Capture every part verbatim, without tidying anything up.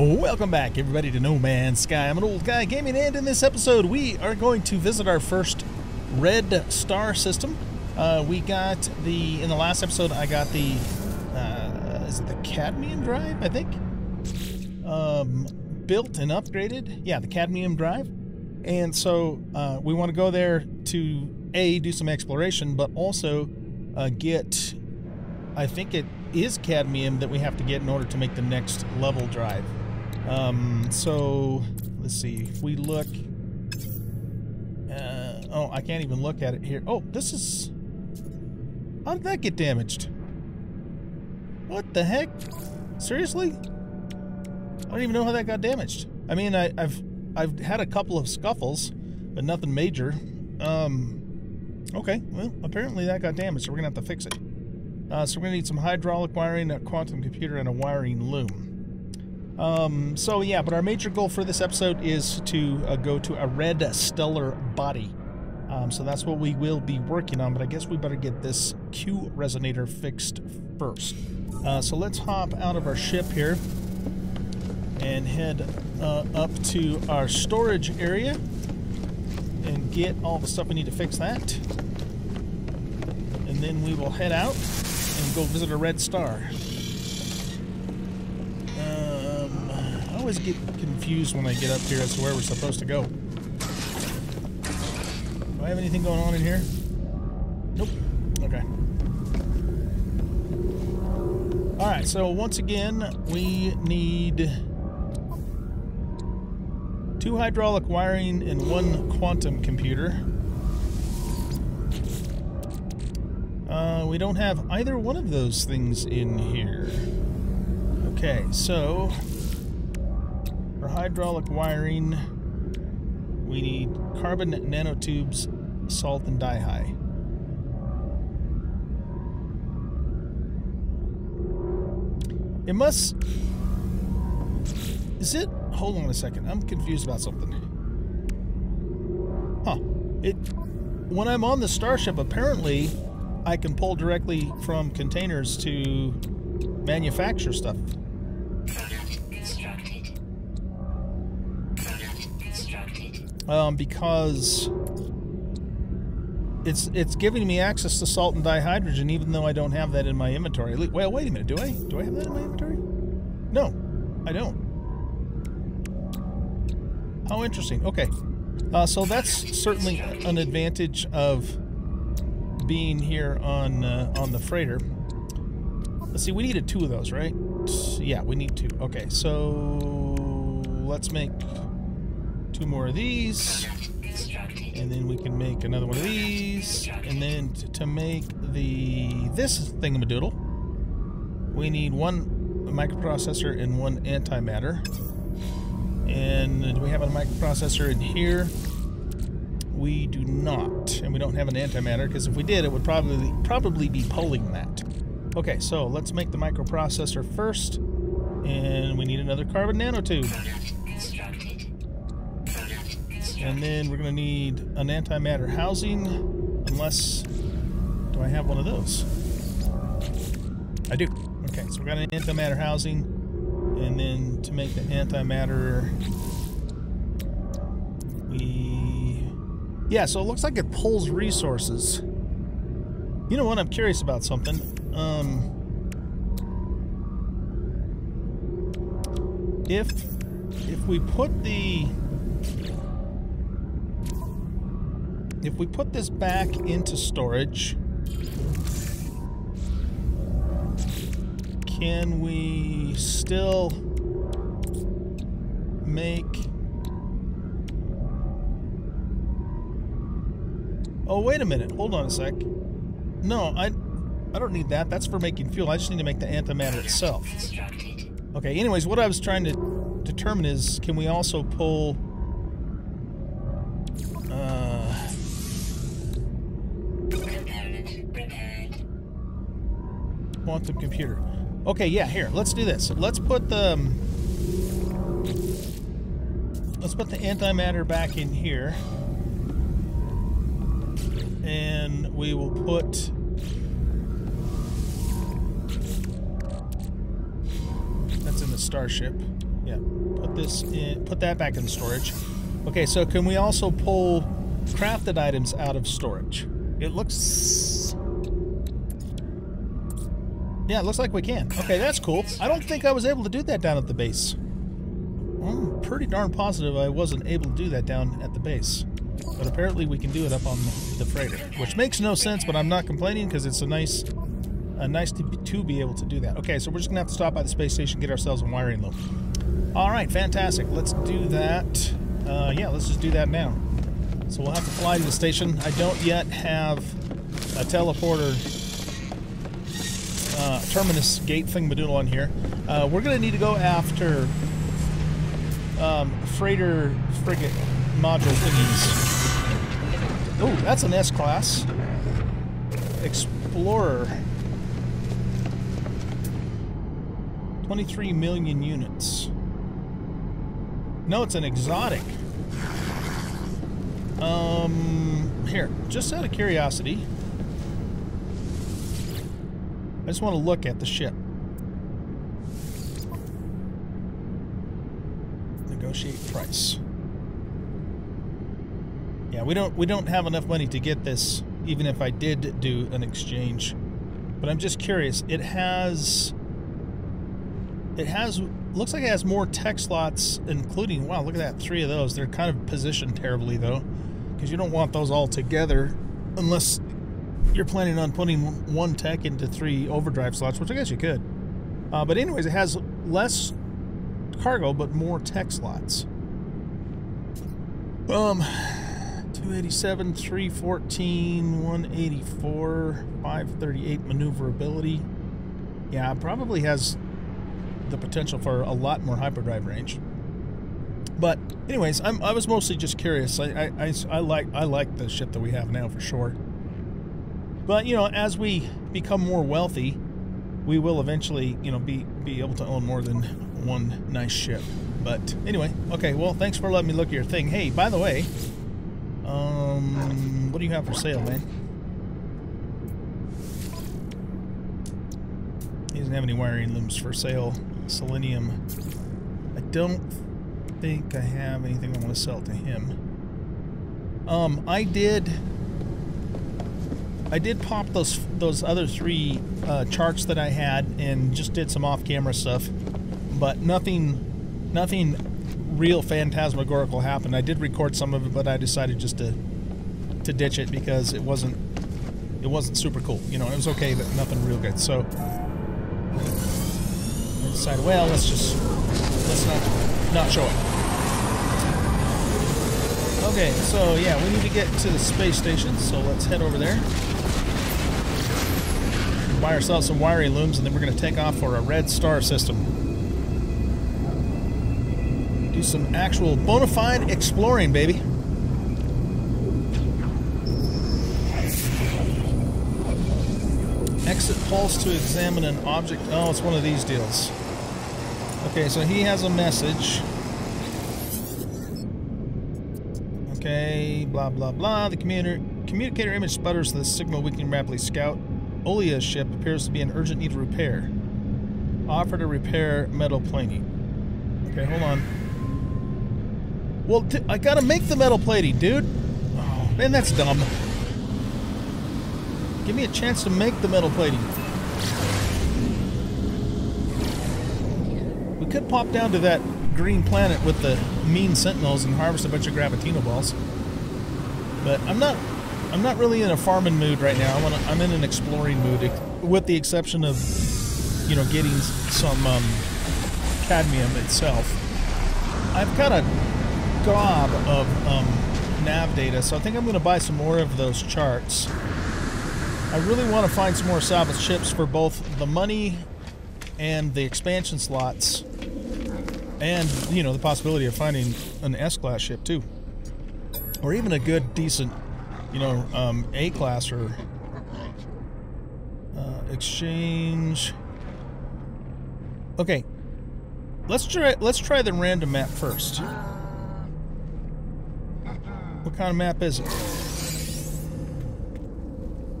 Welcome back, everybody, to No Man's Sky. I'm an old guy gaming, and in this episode, we are going to visit our first red star system. Uh, we got the in the last episode. I got the uh, is it the Cadmium Drive? I think um, built and upgraded. Yeah, the Cadmium Drive. And so uh, we want to go there to a do some exploration, but also uh, get. I think it is cadmium that we have to get in order to make the next level drive. Um, so let's see if we look. Uh, oh, I can't even look at it here. Oh, this is. How did that get damaged? What the heck? Seriously? I don't even know how that got damaged. I mean, I, I've I've had a couple of scuffles, but nothing major. Um, okay. Well, apparently that got damaged, so we're gonna have to fix it. Uh, so we're going to need some hydraulic wiring, a quantum computer, and a wiring loom. Um, so yeah, but our major goal for this episode is to uh, go to a red stellar body. Um, so that's what we will be working on, but I guess we better get this Q resonator fixed first. Uh, so let's hop out of our ship here and head uh, up to our storage area and get all the stuff we need to fix that. And then we will head out and go visit a red star. Um, I always get confused when I get up here as to where we're supposed to go. Do I have anything going on in here? Nope. Okay. Alright, so once again, we need two hydraulic wiring and one quantum computer. Uh, we don't have either one of those things in here. Okay, so for hydraulic wiring, we need carbon nanotubes, salt, and dihydrogen. It must... Is it... Hold on a second. I'm confused about something. Huh. It... When I'm on the starship, apparently... I can pull directly from containers to manufacture stuff. Product constructed. Product constructed. Um, because it's it's giving me access to salt and dihydrogen, even though I don't have that in my inventory. Well, wait a minute. Do I? Do I have that in my inventory? No, I don't. How interesting. Okay, uh, so that's certainly an advantage of being here on uh, on the freighter. Let's see, we needed two of those, right? Yeah, we need two. Okay, so let's make two more of these, and then we can make another one of these, and then to make the this thingamadoodle, we need one microprocessor and one antimatter. And do we have a microprocessor in here? We do not, and we don't have an antimatter, because if we did, it would probably probably be pulling that. Okay, so let's make the microprocessor first, and we need another carbon nanotube. And then we're going to need an antimatter housing, unless... Do I have one of those? I do. Okay, so we got an antimatter housing, and then to make the antimatter... Yeah, so it looks like it pulls resources. You know what? I'm curious about something. Um, if if we put the if we put this back into storage, can we still make? Oh, wait a minute. Hold on a sec. No, I I don't need that. That's for making fuel. I just need to make the antimatter itself. Okay, anyways, what I was trying to determine is, can we also pull... Uh, quantum computer. Okay, yeah, here. Let's do this. Let's put the... Let's put the antimatter back in here. And we will put that's in the starship. Yeah, put this in, put that back in storage. Okay, so can we also pull crafted items out of storage? It looks... yeah, it looks like we can. Okay, that's cool. I don't think I was able to do that down at the base. I'm pretty darn positive I wasn't able to do that down at the base. But apparently we can do it up on the freighter, which makes no sense, but I'm not complaining because it's a nice a nice to be, to be able to do that. Okay, so we're just going to have to stop by the space station, get ourselves a wiring loom. All right, fantastic. Let's do that. Uh, yeah, let's just do that now. So we'll have to fly to the station. I don't yet have a teleporter uh, terminus gate thingamadoodle on here. Uh, we're going to need to go after um, freighter frigate module thingies. Oh, that's an S-class. Explorer. twenty-three million units. No, it's an exotic. Um, here, just out of curiosity, I just want to look at the ship. Negotiate price. Yeah, we don't we don't have enough money to get this, even if I did do an exchange. But I'm just curious. It has it has looks like it has more tech slots, including, wow, look at that, three of those. They're kind of positioned terribly though, because you don't want those all together unless you're planning on putting one tech into three overdrive slots, which I guess you could. Uh, but anyways, it has less cargo but more tech slots. Um. two eighty-seven, three fourteen, one eighty-four, five thirty-eight maneuverability. Yeah, it probably has the potential for a lot more hyperdrive range. But anyways, I'm, I was mostly just curious. I, I, I, I like I like the ship that we have now for sure. But you know, as we become more wealthy, we will eventually, you know, be be able to own more than one nice ship. But anyway, okay. Well, thanks for letting me look at your thing. Hey, by the way. Um, what do you have for sale, man? He doesn't have any wiring looms for sale. Selenium. I don't think I have anything I want to sell to him. Um, I did... I did pop those those other three uh, charts that I had and just did some off-camera stuff. But nothing... Nothing... real phantasmagorical happened. I did record some of it, but I decided just to to ditch it because it wasn't it wasn't super cool. You know, it was okay, but nothing real good. So I decided, well, let's just let's not not show it. Okay, so yeah, we need to get to the space station, so let's head over there. Buy ourselves some wiring looms, and then we're gonna take off for a red star system. Do some actual bona fide exploring, baby. Exit pulse to examine an object. Oh, it's one of these deals. Okay, so he has a message. Okay, blah, blah, blah. The communicator, communicator image sputters the signal we can rapidly scout. Olia's ship appears to be in urgent need of repair. Offer to repair metal plating. Okay, hold on. Well, t I gotta make the metal plating, dude. Oh, man, that's dumb. Give me a chance to make the metal plating. We could pop down to that green planet with the mean sentinels and harvest a bunch of gravitino balls. But I'm not, I'm not really in a farming mood right now. I wanna, I'm in an exploring mood, with the exception of, you know, getting some um, cadmium itself. I've got a gob of um, nav data, so I think I'm going to buy some more of those charts. I really want to find some more salvage ships for both the money and the expansion slots, and you know, the possibility of finding an S-class ship too, or even a good decent, you know, um, A-class or uh, exchange. Okay, let's try let's try the random map first. What kind of map is it?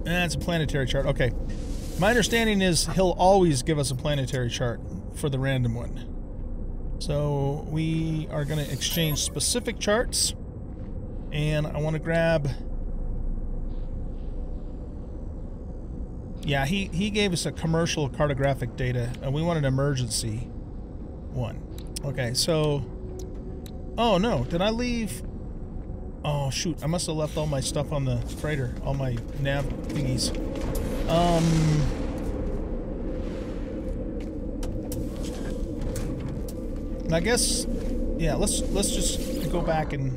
That's a planetary chart. Okay. My understanding is he'll always give us a planetary chart for the random one. So we are going to exchange specific charts, and I want to grab... Yeah, he, he gave us a commercial cartographic data, and we want an emergency one. Okay, so... Oh, no. Did I leave... Oh, shoot. I must have left all my stuff on the freighter. All my nav thingies. Um... I guess... Yeah, let's, let's just go back and...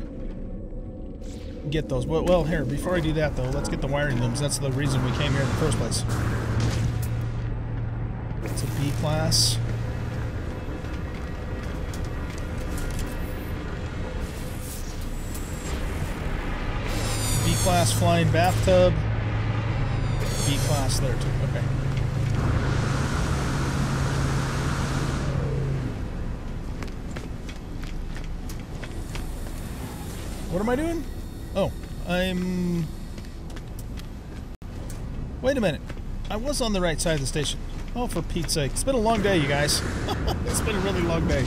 get those. Well, well, here, before I do that, though, let's get the wiring looms. That's the reason we came here in the first place. It's a B-class. B-class flying bathtub. B-class there, too. Okay. What am I doing? Oh, I'm... Wait a minute. I was on the right side of the station. Oh, for Pete's sake. It's been a long day, you guys. It's been a really long day.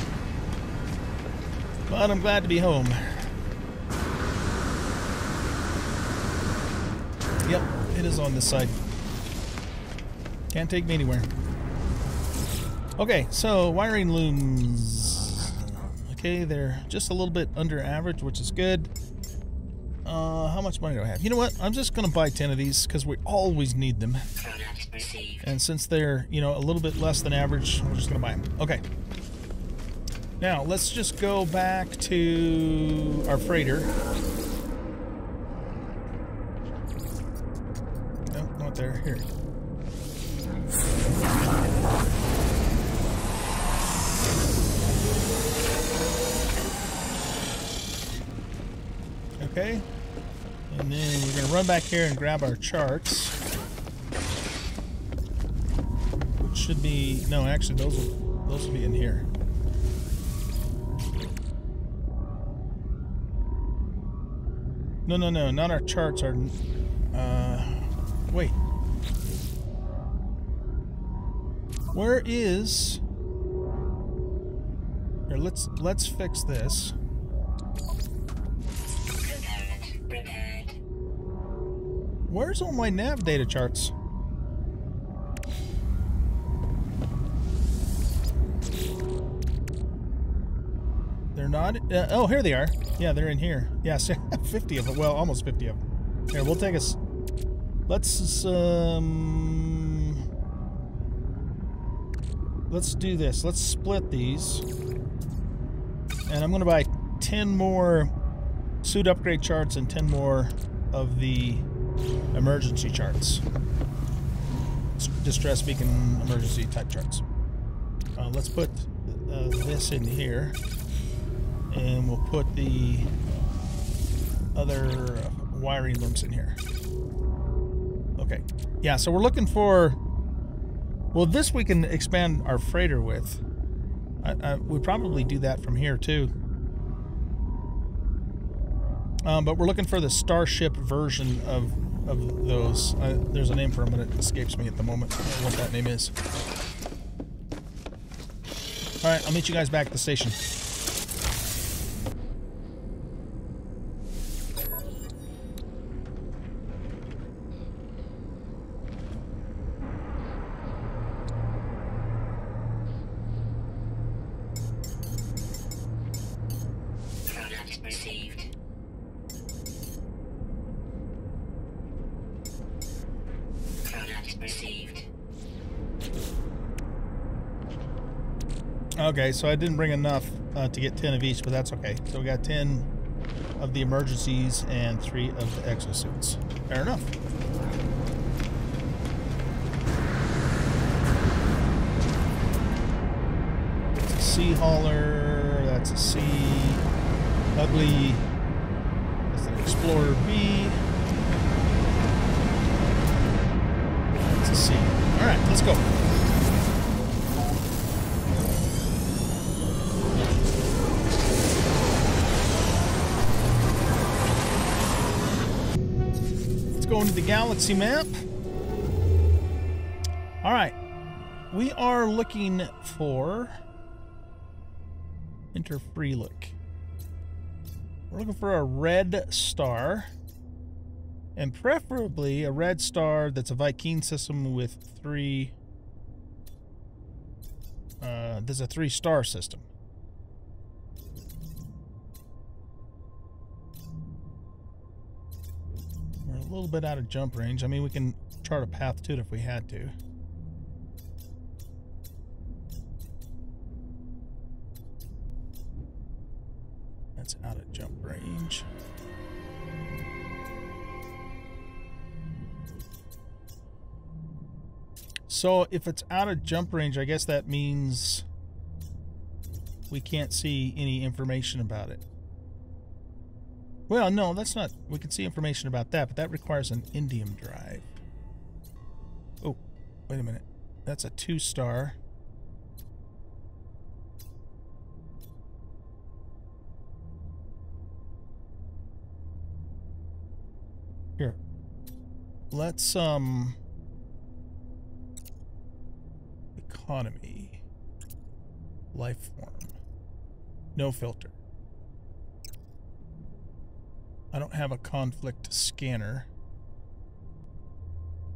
But I'm glad to be home. Yep, it is on this side. Can't take me anywhere. Okay, so wiring looms. Okay, they're just a little bit under average, which is good. Uh, how much money do I have? You know what? I'm just going to buy ten of these because we always need them. And since they're, you know, a little bit less than average, we're just going to buy them. Okay. Now, let's just go back to our freighter. No, not there. Here. Okay. And then we're going to run back here and grab our charts. Which should be... No, actually, those will, those will be in here. No, no, no. Not our charts. Our... Uh, wait. Where is... Here, let's, let's fix this. Where's all my nav data charts? They're not... Uh, oh, here they are. Yeah, they're in here. Yeah, so fifty of them. Well, almost fifty of them. Here, we'll take us... Let's... Um, let's do this. Let's split these. And I'm going to buy ten more suit upgrade charts and ten more of the... emergency charts. Distress beacon emergency type charts. Uh, let's put uh, this in here. And we'll put the other wiring looms in here. Okay. Yeah, so we're looking for... Well, this we can expand our freighter with. I, I, we'd probably do that from here, too. Um, but we're looking for the Starship version of... of those. Uh, there's a name for them, but it escapes me at the moment. I don't know what that name is. Alright, I'll meet you guys back at the station. Okay, so I didn't bring enough uh, to get ten of each, but that's okay. So we got ten of the emergencies and three of the exosuits. Fair enough. It's a C hauler. That's a C. Ugly. That's an Explorer B. That's a C. All right, let's go. Going to the galaxy map. All right, we are looking for Interfreelic. We're looking for a red star, and preferably a red star that's a Viking system with three. Uh, there's a three star system. We're a little bit out of jump range. I mean, we can chart a path to it if we had to. That's out of jump range. So if it's out of jump range, I guess that means we can't see any information about it. Well, no, that's not. We can see information about that, but that requires an indium drive. Oh, wait a minute. That's a two star. Here, let's, um, economy, life form, no filter. I don't have a conflict scanner.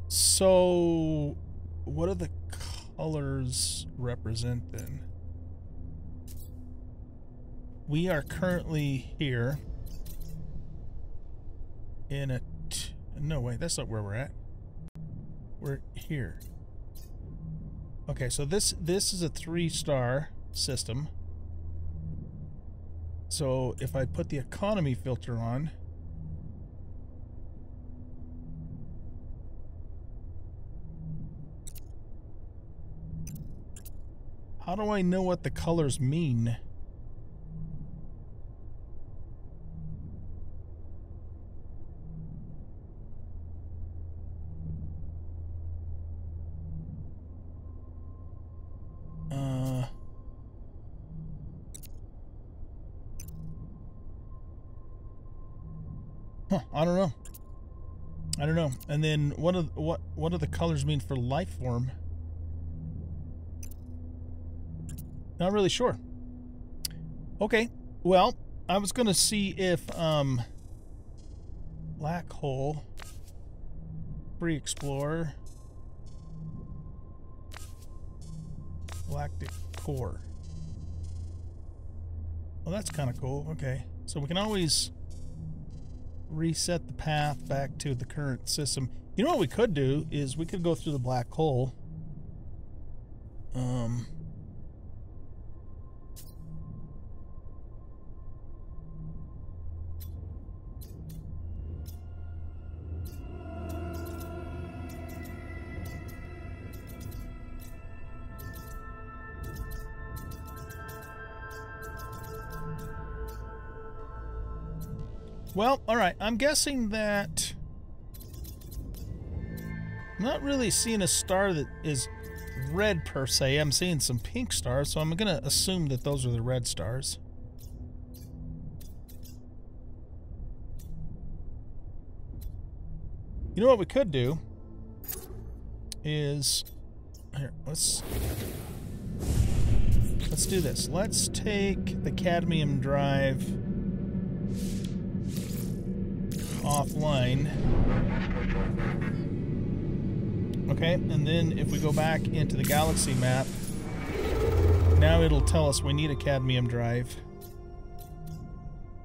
So what do the colors represent then? We are currently here in a No way, that's not where we're at. We're here. Okay, so this this is a three-star system. So if I put the economy filter on, how do I know what the colors mean? Huh, I don't know. I don't know. And then what do what what do the colors mean for life form? Not really sure. Okay. Well, I was gonna see if um black hole, free explorer, galactic core. Well, that's kind of cool. Okay, so we can always reset the path back to the current system. You know what we could do is we could go through the black hole. Um, Well, all right, I'm guessing that I'm not really seeing a star that is red per se. I'm seeing some pink stars, so I'm going to assume that those are the red stars. You know what we could do is, here, let's let's do this. Let's take the cadmium drive offline. Okay, and then if we go back into the galaxy map, now it'll tell us we need a cadmium drive.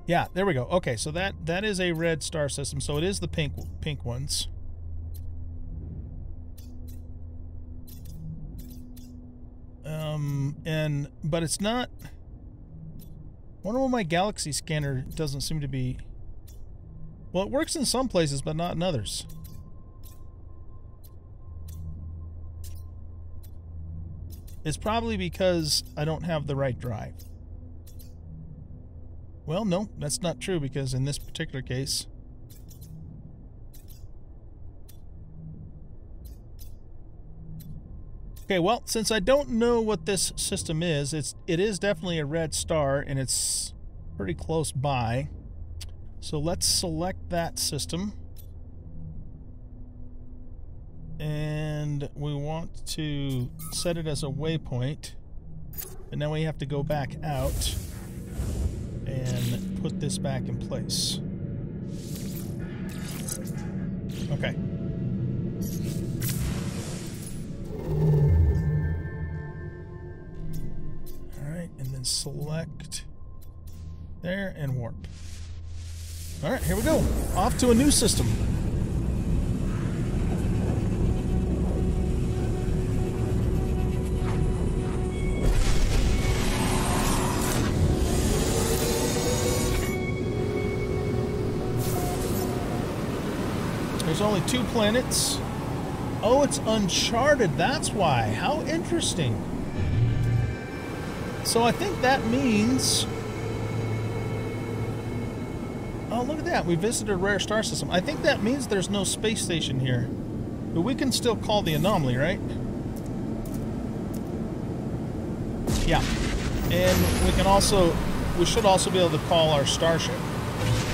Yeah, there we go. Okay, so that that is a red star system, so it is the pink pink ones. Um, and but it's not. I wonder why my galaxy scanner doesn't seem to be. Well, it works in some places, but not in others. It's probably because I don't have the right drive. Well, no, that's not true, because in this particular case, okay, well, since I don't know what this system is, it's it is definitely a red star, and it's pretty close by. So let's select that system, and we want to set it as a waypoint, and now we have to go back out and put this back in place. Okay. Alright, and then select there and warp. Alright, here we go. Off to a new system. There's only two planets. Oh, it's uncharted. That's why. How interesting. So I think that means... Oh, look at that. We visited a rare star system. I think that means there's no space station here. But we can still call the anomaly, right? Yeah. And we can also... We should also be able to call our starship.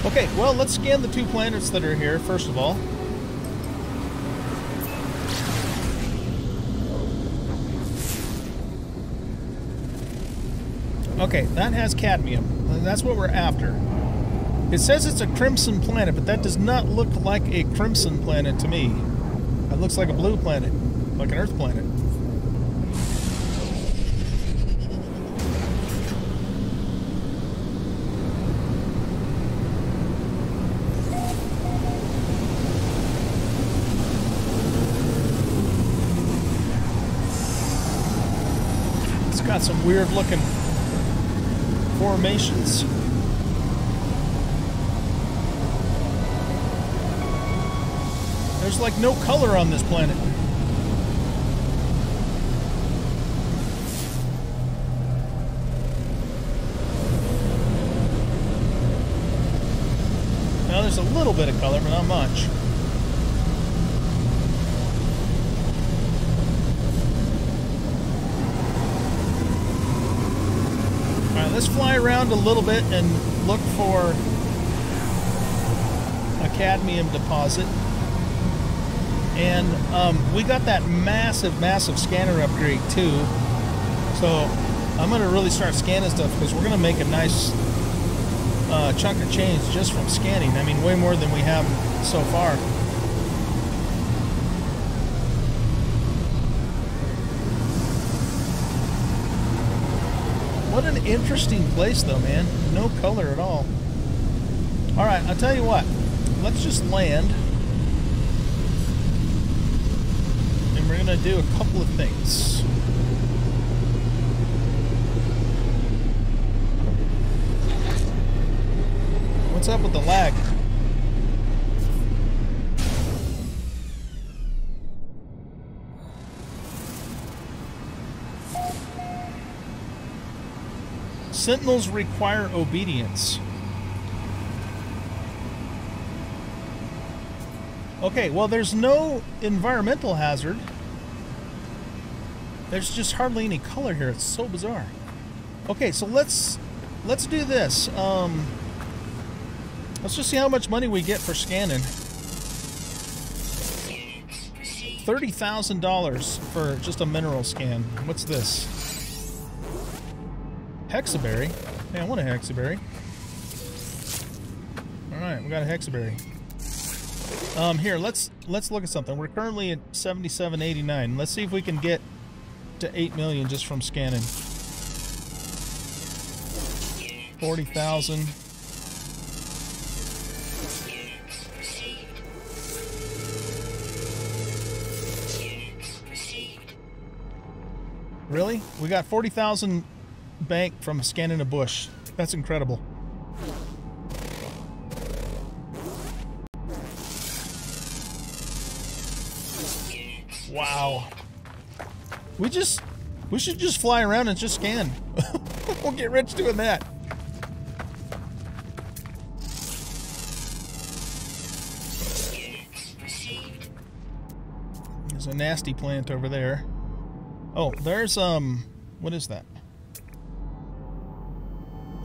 Okay, well, let's scan the two planets that are here, first of all. Okay, that has cadmium. That's what we're after. It says it's a crimson planet, but that does not look like a crimson planet to me. That looks like a blue planet, like an Earth planet. It's got some weird looking formations. There's like no color on this planet. Now there's a little bit of color, but not much. Let's fly around a little bit and look for a cadmium deposit. And um, we got that massive, massive scanner upgrade too. So I'm going to really start scanning stuff because we're going to make a nice uh, chunk of change just from scanning. I mean, way more than we have so far. What an interesting place though, man. No color at all. Alright, I'll tell you what. Let's just land. And we're going to do a couple of things. What's up with the lag? Sentinels require obedience. Okay, well, there's no environmental hazard. There's just hardly any color here. It's so bizarre. Okay, so let's let's do this. Um, let's just see how much money we get for scanning. thirty thousand dollars for just a mineral scan. What's this? Hexaberry? Hey, I want a hexaberry. Alright, we got a hexaberry. Um, here, let's let's look at something. We're currently at seventy-seven eighty-nine. Let's see if we can get to eight million just from scanning. forty thousand. Really? We got forty thousand... bank from scanning a bush. That's incredible. Wow. We just we should just fly around and just scan. We'll get rich doing that. There's a nasty plant over there. Oh, there's um what is that?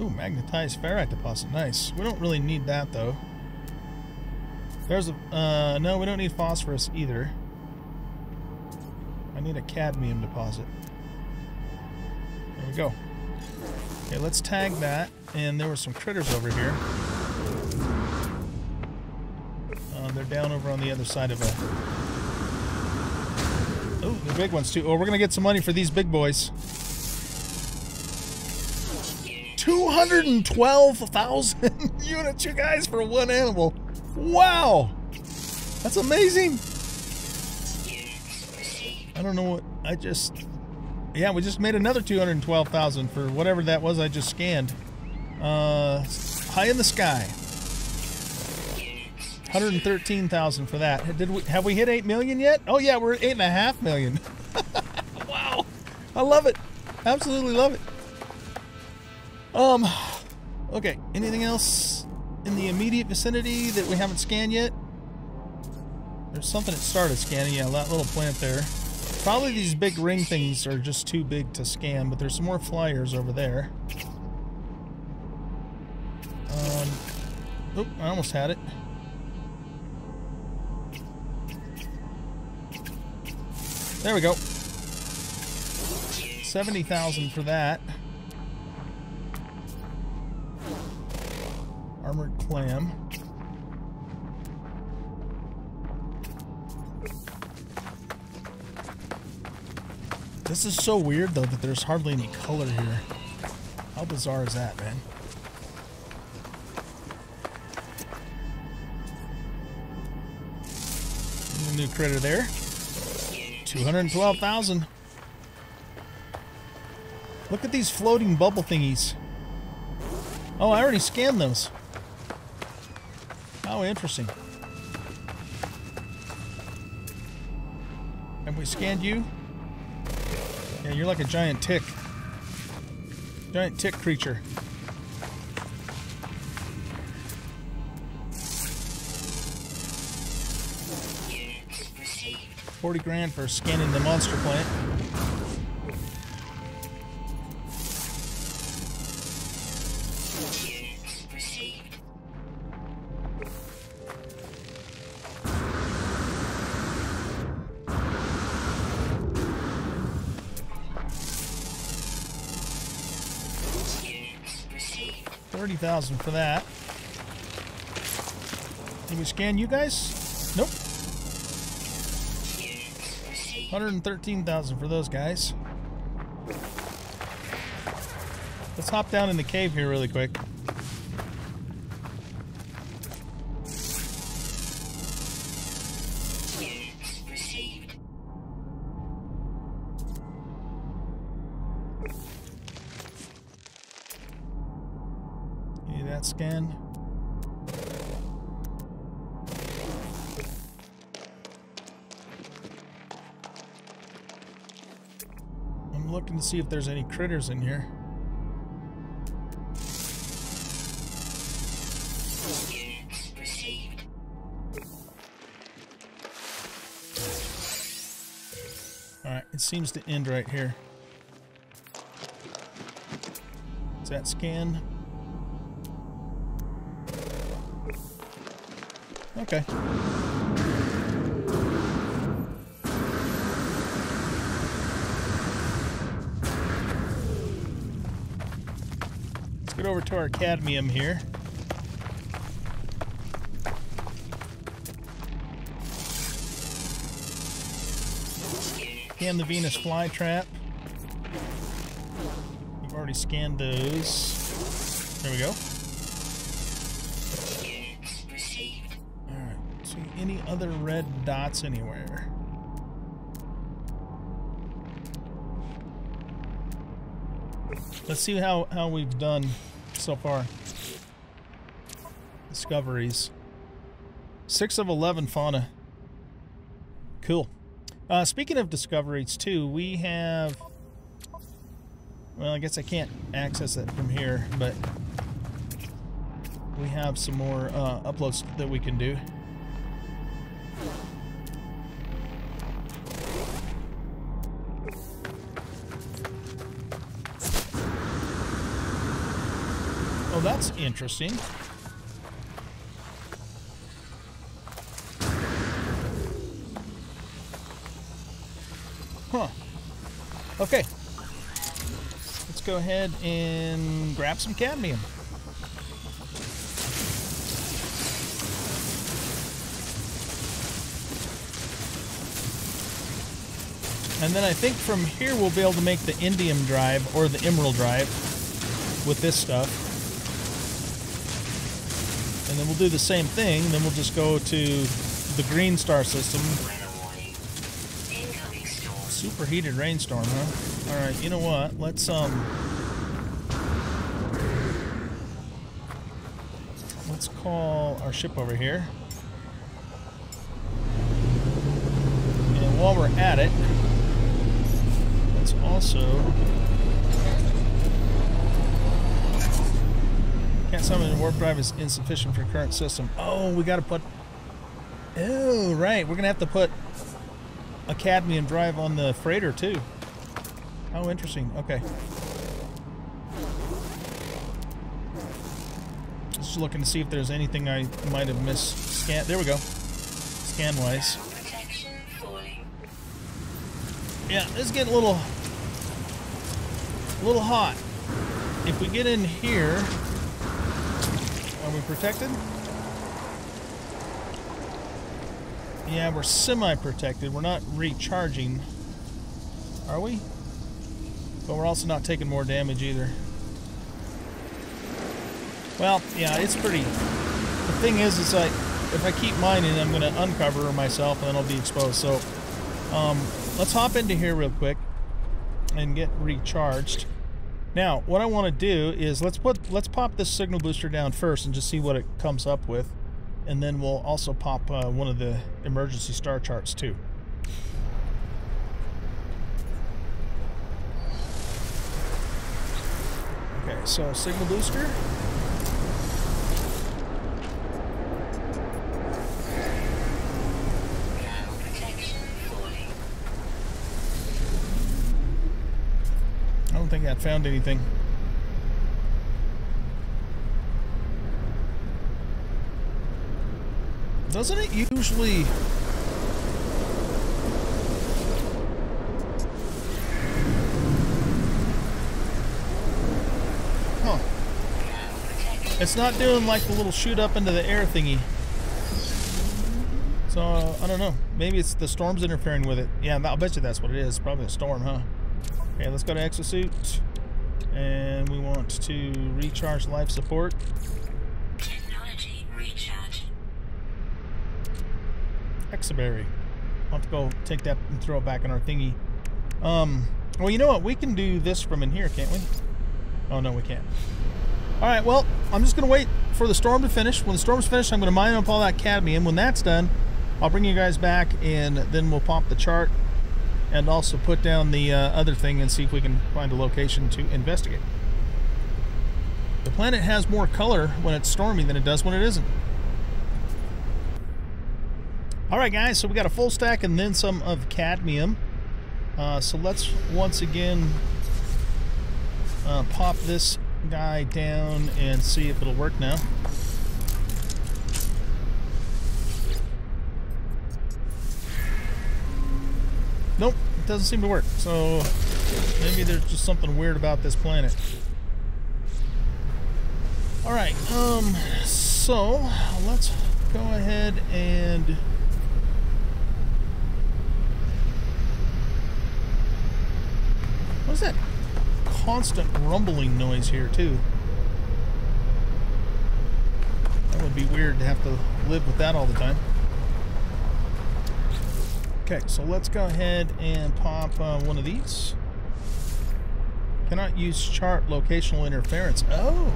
Ooh, magnetized ferrite deposit. Nice. We don't really need that, though. There's a... Uh, no, we don't need phosphorus either. I need a cadmium deposit. There we go. Okay, let's tag that. And there were some critters over here. Uh, they're down over on the other side of a... Oh, they're big ones too. Oh, we're going to get some money for these big boys. two hundred twelve thousand units, you guys, for one animal. Wow! That's amazing! I don't know what... I just... Yeah, we just made another two hundred twelve thousand for whatever that was I just scanned. Uh, high in the sky. one hundred thirteen thousand for that. Did we, have we hit eight million yet? Oh yeah, we're at eight point five million. Wow! I love it. Absolutely love it. Um, okay, anything else in the immediate vicinity that we haven't scanned yet? There's something that started scanning. Yeah, that little plant there. Probably these big ring things are just too big to scan, but there's some more flyers over there. Um, oh, I almost had it. There we go. seventy thousand for that. Armored clam. This is so weird, though, that there's hardly any color here. How bizarre is that, man? New critter there. two hundred twelve thousand. Look at these floating bubble thingies. Oh, I already scanned those. How interesting. Have we scanned you? Yeah, you're like a giant tick. Giant tick creature. forty grand for scanning the monster plant. thirty thousand for that. Did we scan you guys? Nope. one hundred thirteen thousand for those guys. Let's hop down in the cave here really quick. Need that scan. Looking to see if there's any critters in here. Alright, it seems to end right here. Is that scan? Okay. Over to our cadmium here. Scan the Venus flytrap. We've already scanned those. There we go. Alright, see any other red dots anywhere? Let's see how, how we've done so far. Discoveries. six of eleven fauna. Cool. Uh, speaking of discoveries, too, we have... Well, I guess I can't access it from here, but we have some more uh, uploads that we can do. Oh, that's interesting. Huh. Okay. Let's Let's go ahead and grab some cadmium. And then I think from here we'll be able to make the indium drive or the emerald drive with this stuff. And then we'll do the same thing. Then we'll just go to the green star system. Superheated rainstorm, huh? All right, you know what? Let's um let's call our ship over here. And while we're at it, let's also can't summon the warp drive is insufficient for current system. Oh, we got to put. Oh, right. We're gonna have to put a cadmium drive on the freighter too. How interesting. Okay. Just looking to see if there's anything I might have missed. Scan. There we go. Scan wise. Yeah, it's getting a little, a little hot. If we get in here, are we protected? Yeah, we're semi-protected. We're not recharging, are we? But we're also not taking more damage either. Well, yeah, it's pretty... The thing is, it's like, if I keep mining, I'm going to uncover myself and then I'll be exposed. So, um, let's hop into here real quick and get recharged. Now, what I want to do is let's put, let's pop this signal booster down first and just see what it comes up with. And then we'll also pop uh, one of the emergency star charts too. Okay, so signal booster. I don't think I found anything. Doesn't it usually... Huh. It's not doing like the little shoot up into the air thingy. So, uh, I don't know. Maybe it's the storm's interfering with it. Yeah, I'll bet you that's what it is. Probably a storm, huh? Okay, let's go to exosuit. And we want to recharge life support. Technology recharge. Exaberry. I'll have to go take that and throw it back in our thingy. Um, well, you know what? We can do this from in here, can't we? Oh, no, we can't. All right, well, I'm just going to wait for the storm to finish. When the storm's finished, I'm going to mine up all that cadmium. When that's done, I'll bring you guys back, and then we'll pop the chart and also put down the uh, other thing and see if we can find a location to investigate. The planet has more color when it's stormy than it does when it isn't. Alright guys, so we got a full stack and then some of cadmium. Uh, so let's once again uh, pop this guy down and see if it'll work now. Nope, it doesn't seem to work. So maybe there's just something weird about this planet. Alright, um, so let's go ahead and... What's that constant rumbling noise here too? That would be weird to have to live with that all the time. Okay, so let's go ahead and pop uh, one of these. Cannot use chart locational interference. Oh,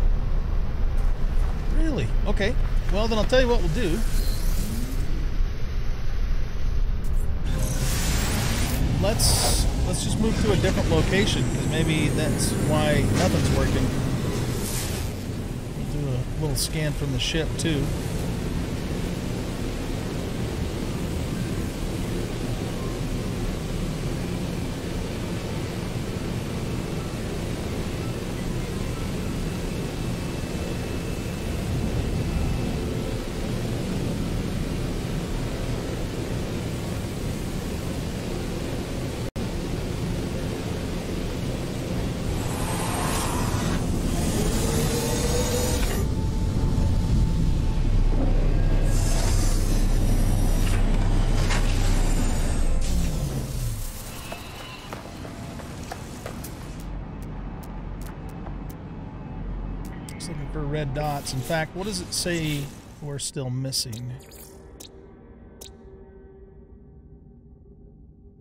really? Okay. Well, then I'll tell you what we'll do. Let's let's just move to a different location, because maybe that's why nothing's working. We'll do a little scan from the ship too. looking for red dots. In fact, what does it say we're still missing?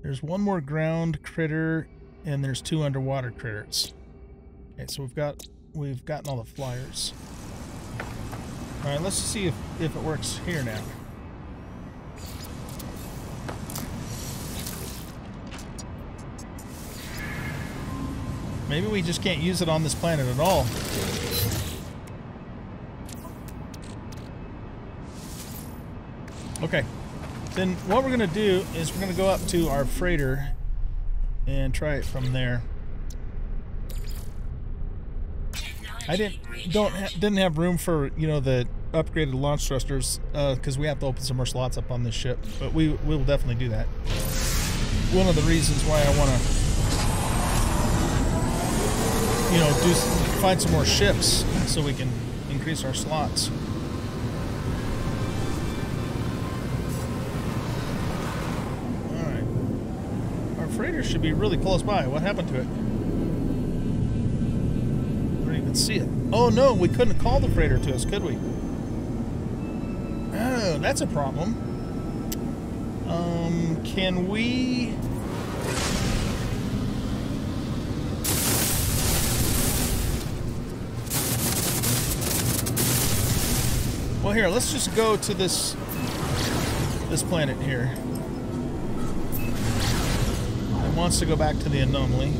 There's one more ground critter, and there's two underwater critters. Okay, so we've got we've gotten all the flyers. All right, let's see if, if it works here now. Maybe we just can't use it on this planet at all. Okay. Then what we're going to do is we're going to go up to our freighter and try it from there. I didn't don't ha didn't have room for, you know, the upgraded launch thrusters because uh, we have to open some more slots up on this ship, but we we will definitely do that. One of the reasons why I want to you know, do, find some more ships so we can increase our slots. Alright. Our freighter should be really close by. What happened to it? I don't even see it. Oh no, we couldn't call the freighter to us, could we? Oh, that's a problem. Um, can we... Well, here, let's just go to this this planet here. It wants to go back to the anomaly.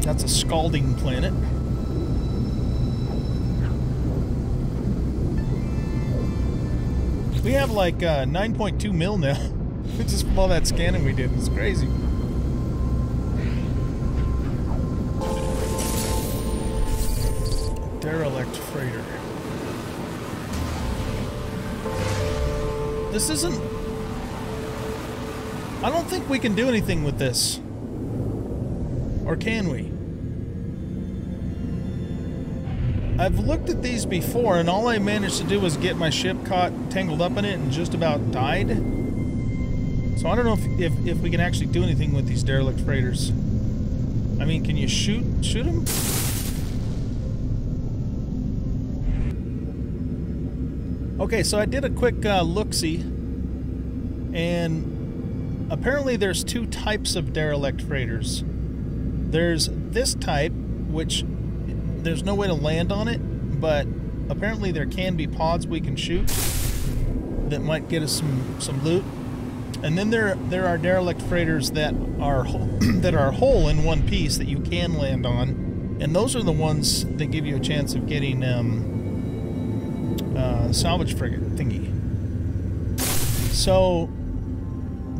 That's a scalding planet. We have like uh, nine point two mil now. Just from all that scanning we did. It's crazy. Derelict freighter. This isn't... I don't think we can do anything with this. Or can we? I've looked at these before, and all I managed to do was get my ship caught, tangled up in it, and just about died. So I don't know if, if, if we can actually do anything with these derelict freighters. I mean, can you shoot, shoot them? Okay, so I did a quick uh, look-see, and apparently there's two types of derelict freighters. There's this type, which there's no way to land on it, but apparently there can be pods we can shoot that might get us some, some loot. And then there there are derelict freighters that are that are whole in one piece that you can land on, and those are the ones that give you a chance of getting... Um, Uh, salvage frigate thingy. So,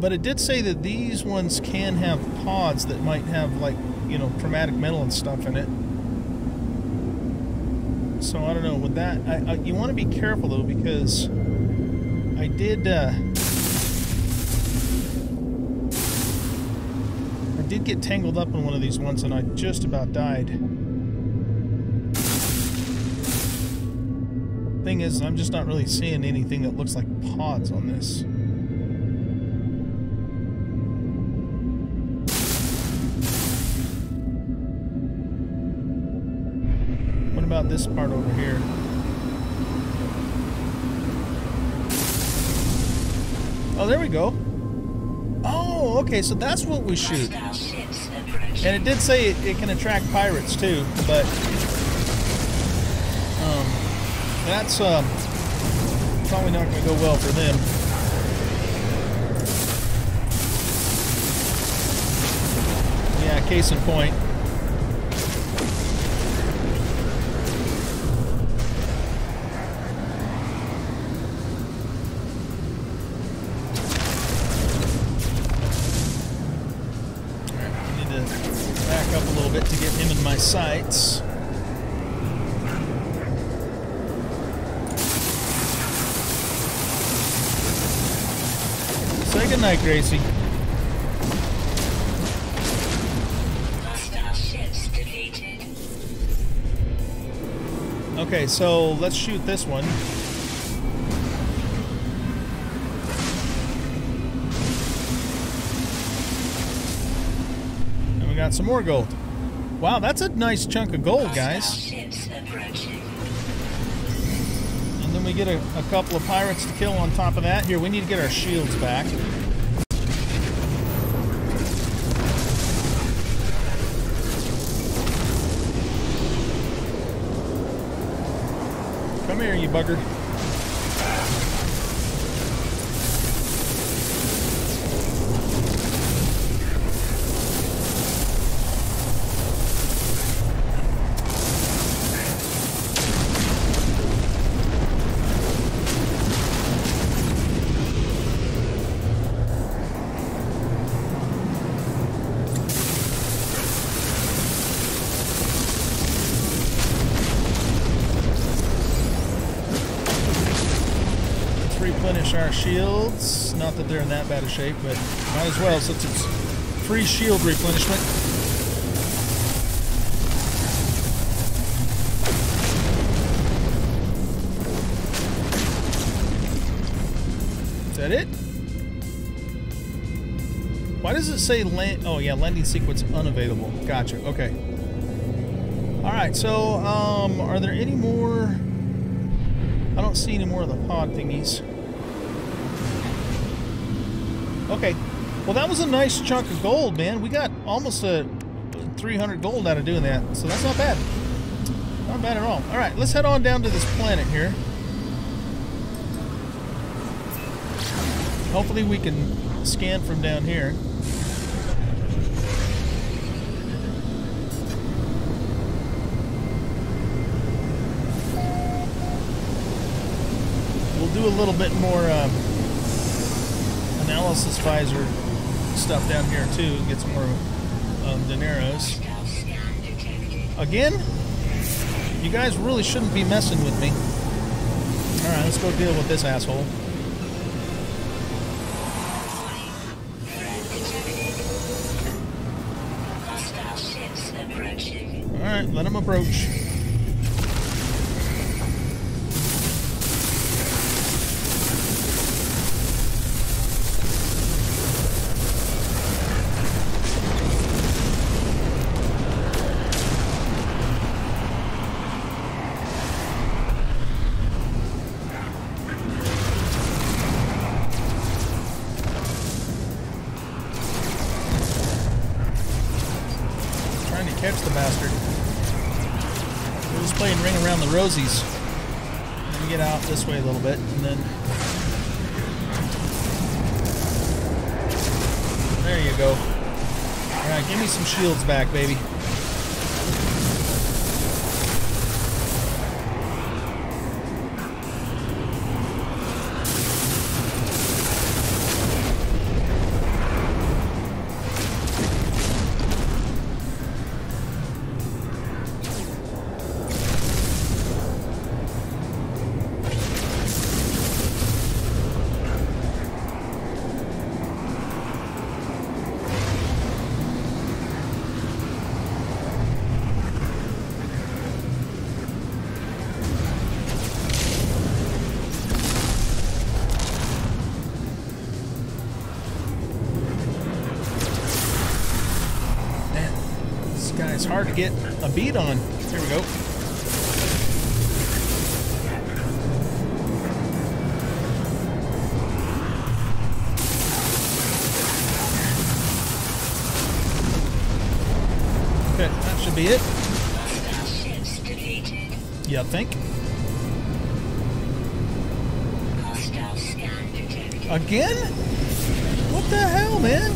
but it did say that these ones can have pods that might have, like, you know, chromatic metal and stuff in it. So I don't know with that. I, I, you want to be careful though, because I did. Uh, I did get tangled up in one of these ones, and I just about died. Thing is, I'm just not really seeing anything that looks like pods on this. What about this part over here? Oh, there we go. Oh, okay, so that's what we shoot. And it did say it, it can attract pirates too, but... Um... That's um, probably not going to go well for them. Yeah, case in point. Alright, I need to back up a little bit to get him in my sights. Good night, Gracie. Okay, so let's shoot this one. And we got got some more gold. Wow, that's a nice chunk of gold, guys. And then we get a, a couple of pirates to kill on top of that. Here, we need to get our shields back. Come here, you bugger. Our shields, not that they're in that bad of shape, but might as well since it's free shield replenishment. Is that it? Why does it say land? Oh yeah, landing sequence unavailable. Gotcha. Okay. All right. So, um, are there any more? I don't see any more of the pod thingies. Okay, well that was a nice chunk of gold, man. We got almost a three hundred gold out of doing that, so that's not bad. Not bad at all. All right, let's head on down to this planet here. Hopefully we can scan from down here. We'll do a little bit more... Uh, analysis visor stuff down here too. Get some more um, dineros. Again? You guys really shouldn't be messing with me. Alright, let's go deal with this asshole. Alright, let him approach. Rosies. Let me get out this way a little bit, and then there you go. All right, give me some shields back, baby. It's hard to get a bead on. Here we go. Okay, that should be it. Yeah, I think. Again? What the hell, man?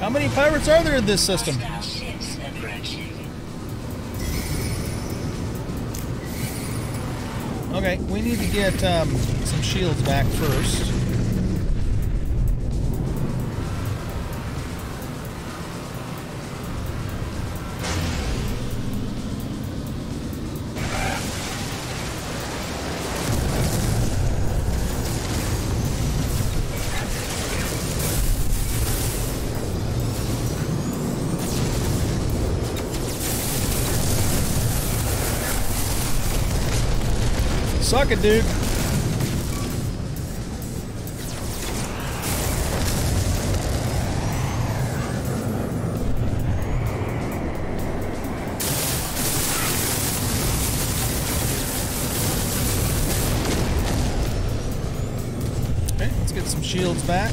How many pirates are there in this system? Okay, we need to get um, some shields back first. Suck it, dude. Okay, let's get some shields back.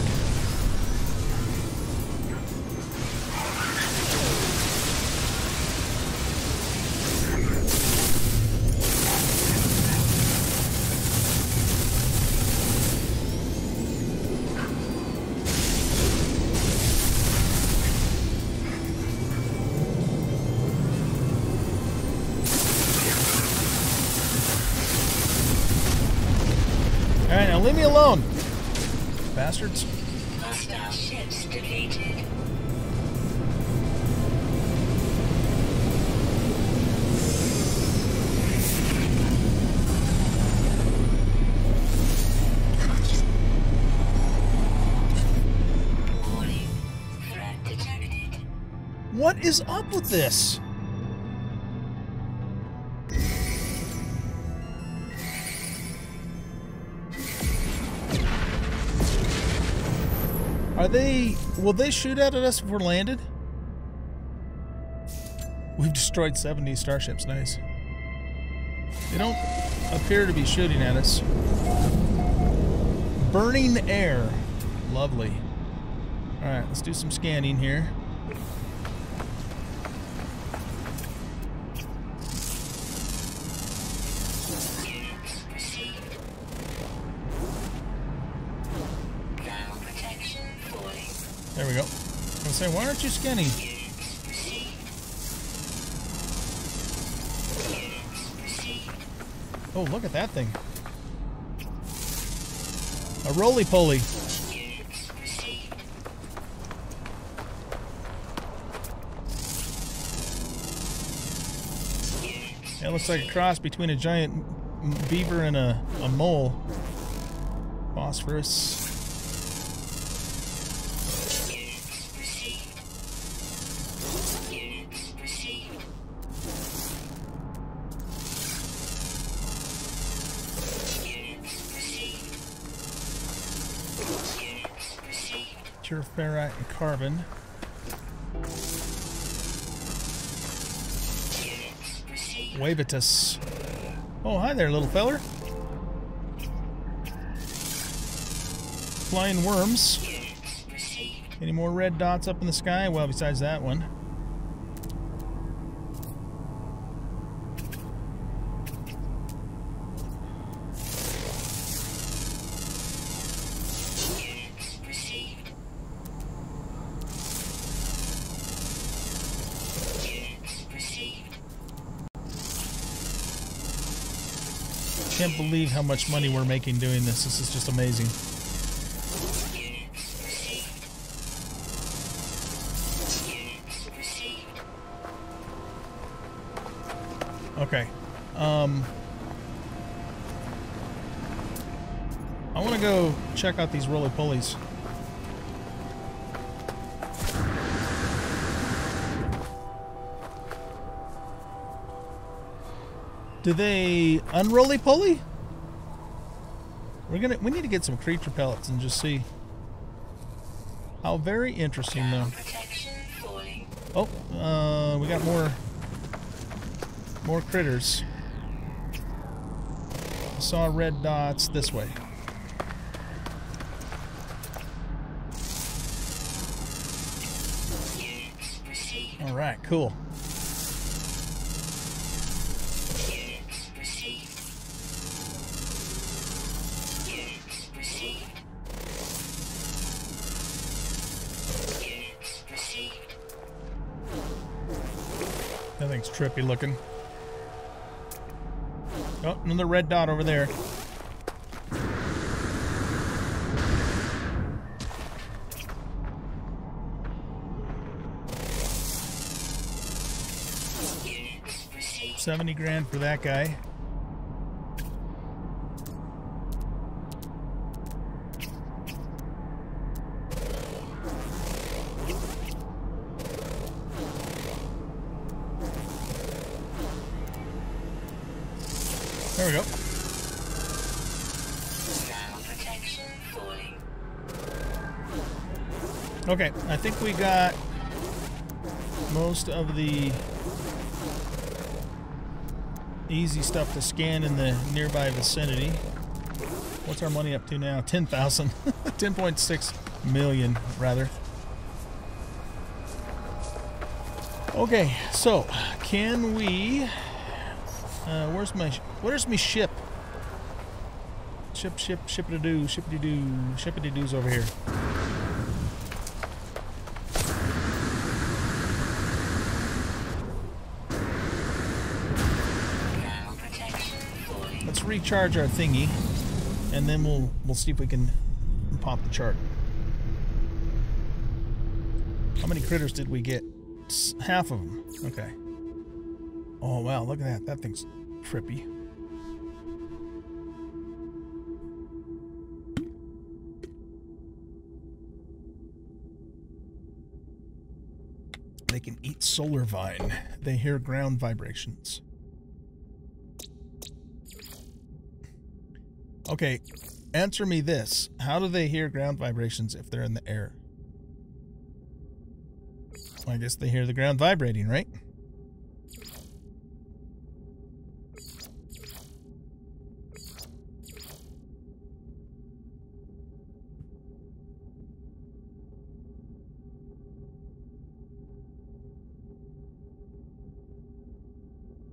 Leave me alone, bastards. Hostile ships defeated. Warning, threat detected. What is up with this? Are they... will they shoot out at us if we're landed? We've destroyed seventy starships, nice. They don't appear to be shooting at us. Burning air. Lovely. Alright, let's do some scanning here. There we go. I was gonna say, why aren't you skinny? Oh, look at that thing. A roly-poly. It looks like a cross between a giant beaver and a, a mole. Phosphorus. Ferrite and carbon. Wave at us. Oh, hi there, little feller. Flying worms. Any more red dots up in the sky? Well, besides that one. I can't believe how much money we're making doing this. This is just amazing. Okay. Um, I want to go check out these roly-polies. Do they unroly pulley? We're gonna we need to get some creature pellets and just see. How very interesting though. Oh, uh, we got more more critters. I saw red dots this way. Alright, cool. That thing's trippy looking. Oh, another red dot over there. Seventy grand for that guy. There we go. Okay, I think we got most of the easy stuff to scan in the nearby vicinity. What's our money up to now? ten thousand. ten point six million, rather. Okay, so can we... Uh, where's my where's me ship? Ship, ship, shippity doo, shippity doo, shippity doo's over here. Let's recharge our thingy, and then we'll we'll see if we can pop the chart. How many critters did we get? Half of them. Okay. Oh wow! Look at that. That thing's trippy. They can eat solar vine. They hear ground vibrations. Okay, answer me this. How do they hear ground vibrations if they're in the air? I guess they hear the ground vibrating, right?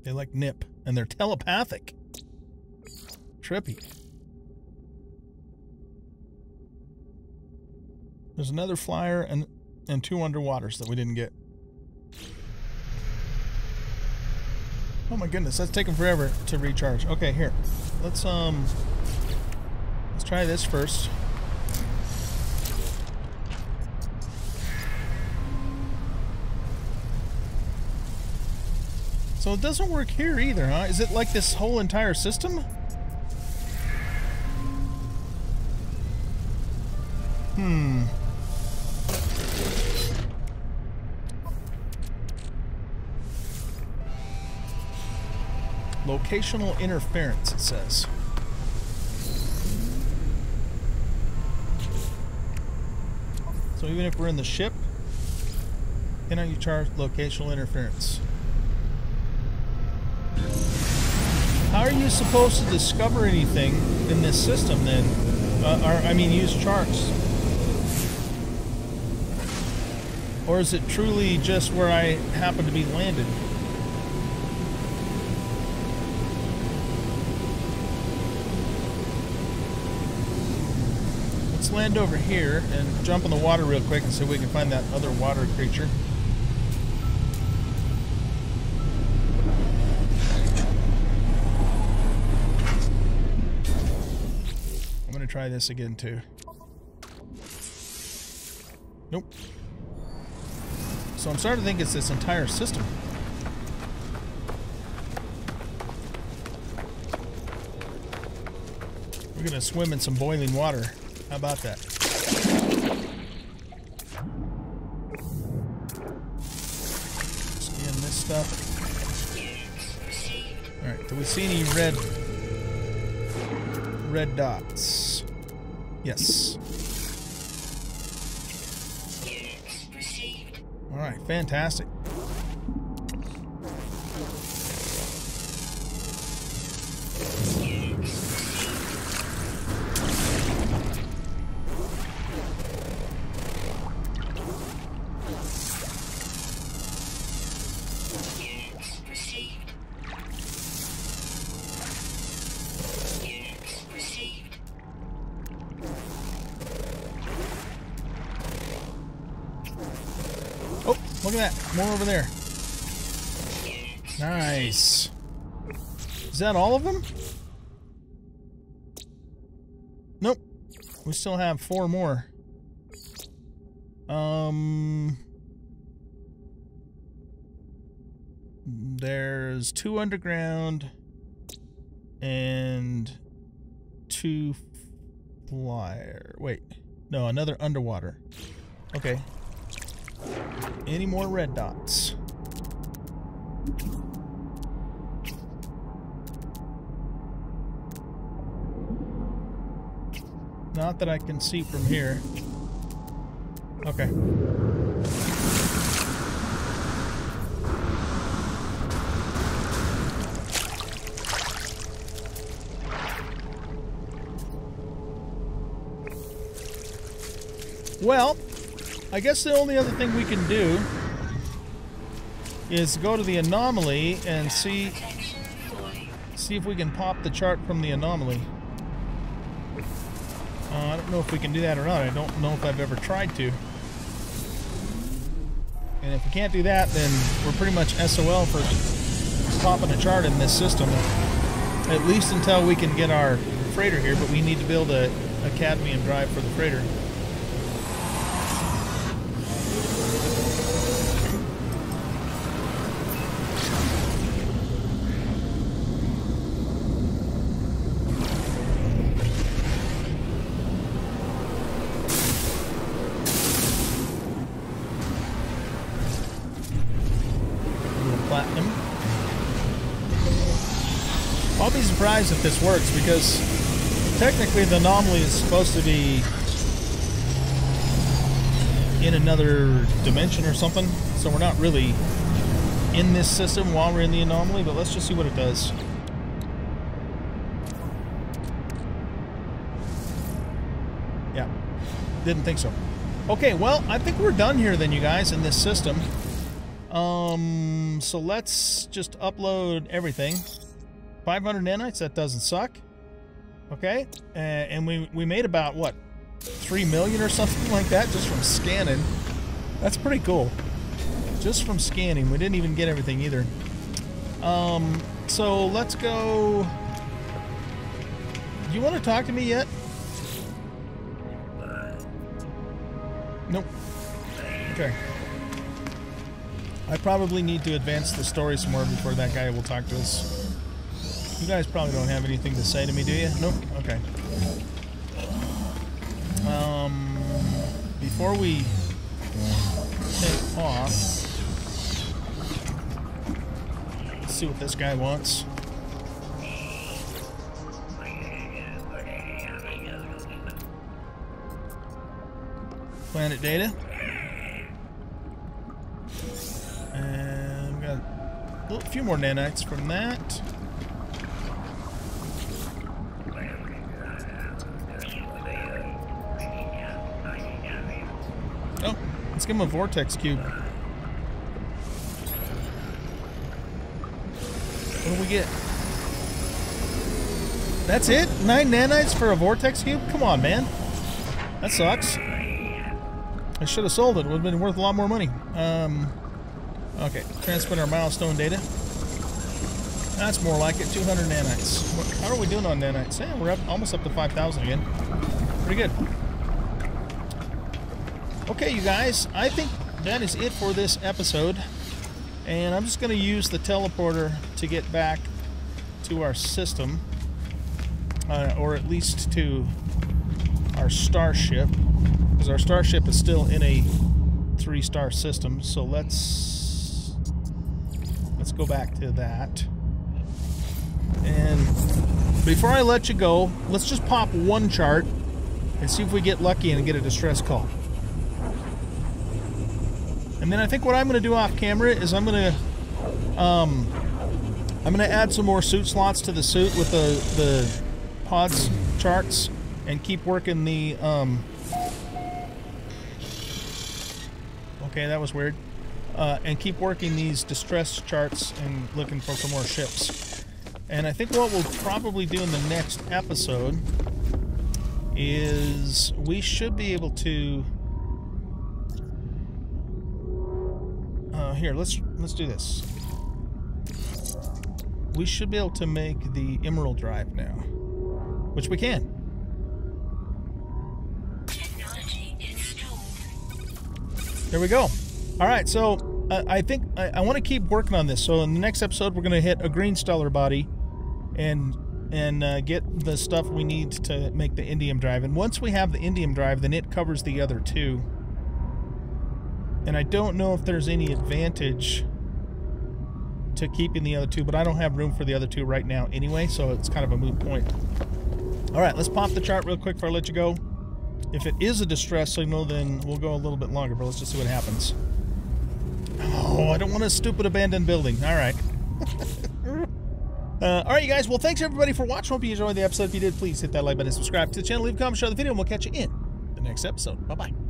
They like nip, and they're telepathic. Trippy. There's another flyer and and two underwaters that we didn't get. Oh my goodness, that's taking forever to recharge. Okay, here. Let's um let's try this first. So it doesn't work here either, huh? Is it like this whole entire system? Hmm. Locational interference, it says. So even if we're in the ship, cannot you charge locational interference? How are you supposed to discover anything in this system then? Uh, or, I mean, use charts. Or is it truly just where I happen to be landed? Let's land over here and jump in the water real quick and see if we can find that other water creature. Try this again too. Nope. So I'm starting to think it's this entire system. We're gonna swim in some boiling water. How about that? Scan this stuff. All right. Do we see any red red dots? Yes. All right, fantastic. Look at that. More over there. Nice. Is that all of them? Nope. We still have four more. Um, there's two underground and two flyer. Wait. No, another underwater. Okay. Any more red dots? Not that I can see from here. Okay. Well, I guess the only other thing we can do is go to the anomaly and see see if we can pop the chart from the anomaly. Uh, I don't know if we can do that or not. I don't know if I've ever tried to. And if we can't do that, then we're pretty much S O L for popping a chart in this system, at least until we can get our freighter here. But we need to build a, a cadmium drive for the freighter. If this works, because technically the anomaly is supposed to be in another dimension or something, so we're not really in this system while we're in the anomaly, but let's just see what it does. Yeah, didn't think so. Okay, well, I think we're done here then, you guys, in this system. Um, so let's just upload everything. five hundred nanites, that doesn't suck. Okay, uh, and we, we made about, what, three million or something like that just from scanning. That's pretty cool. Just from scanning. We didn't even get everything either. Um, so let's go... You want to talk to me yet? Nope. Okay. I probably need to advance the story some more before that guy will talk to us. You guys probably don't have anything to say to me, do you? Nope? Okay. Um, before we take off, let's see what this guy wants. Planet data. And we've got a few more nanites from that. Let's give him a vortex cube. What do we get? That's it? Nine nanites for a vortex cube? Come on, man. That sucks. I should have sold it. It would have been worth a lot more money. Um, okay, transmit our milestone data. That's more like it. two hundred nanites. How are we doing on nanites? Yeah, we're up, almost up to five thousand again. Pretty good. Okay, you guys, I think that is it for this episode, and I'm just going to use the teleporter to get back to our system, uh, or at least to our starship, because our starship is still in a three-star system, so let's, let's go back to that. And before I let you go, let's just pop one chart and see if we get lucky and get a distress call. And then I think what I'm going to do off camera is I'm going to um, I'm going to add some more suit slots to the suit with the the pods charts and keep working the. Um, okay, that was weird. Uh, and keep working these distress charts and looking for some more ships. And I think what we'll probably do in the next episode is we should be able to. Here, let's let's do this. We should be able to make the emerald drive now, which we can. Technology installed. There we go. All right, so uh, I think I, I want to keep working on this. So in the next episode, we're going to hit a green stellar body, and and uh, get the stuff we need to make the indium drive. And once we have the indium drive, then it covers the other two. And I don't know if there's any advantage to keeping the other two, but I don't have room for the other two right now anyway, so it's kind of a moot point. All right, let's pop the chart real quick before I let you go. If it is a distress signal, then we'll go a little bit longer, but let's just see what happens. Oh, I don't want a stupid abandoned building. All right. uh, all right, you guys. Well, thanks, everybody, for watching. Hope you enjoyed the episode. If you did, please hit that like button and subscribe to the channel. Leave a comment, share the video, and we'll catch you in the next episode. Bye-bye.